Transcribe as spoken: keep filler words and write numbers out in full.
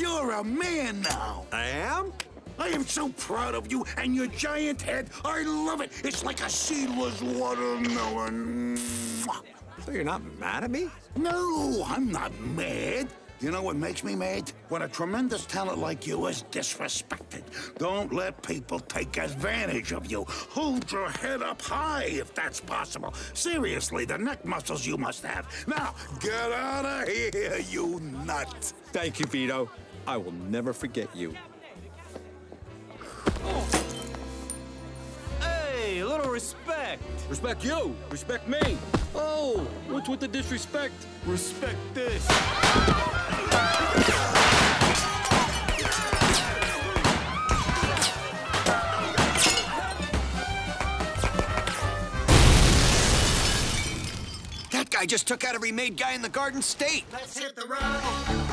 You're a man now. I am? I am so proud of you and your giant head. I love it. It's like a seedless watermelon. So you're not mad at me? No, I'm not mad. You know what makes me mad? When a tremendous talent like you is disrespected. Don't let people take advantage of you. Hold your head up high if that's possible. Seriously, the neck muscles you must have. Now, get out of here, you nut. Thank you, Vito. I will never forget you. Hey, a little respect. Respect you. Respect me. Oh, what's with the disrespect? Respect this. That guy just took out every made guy in the Garden State. Let's hit the road.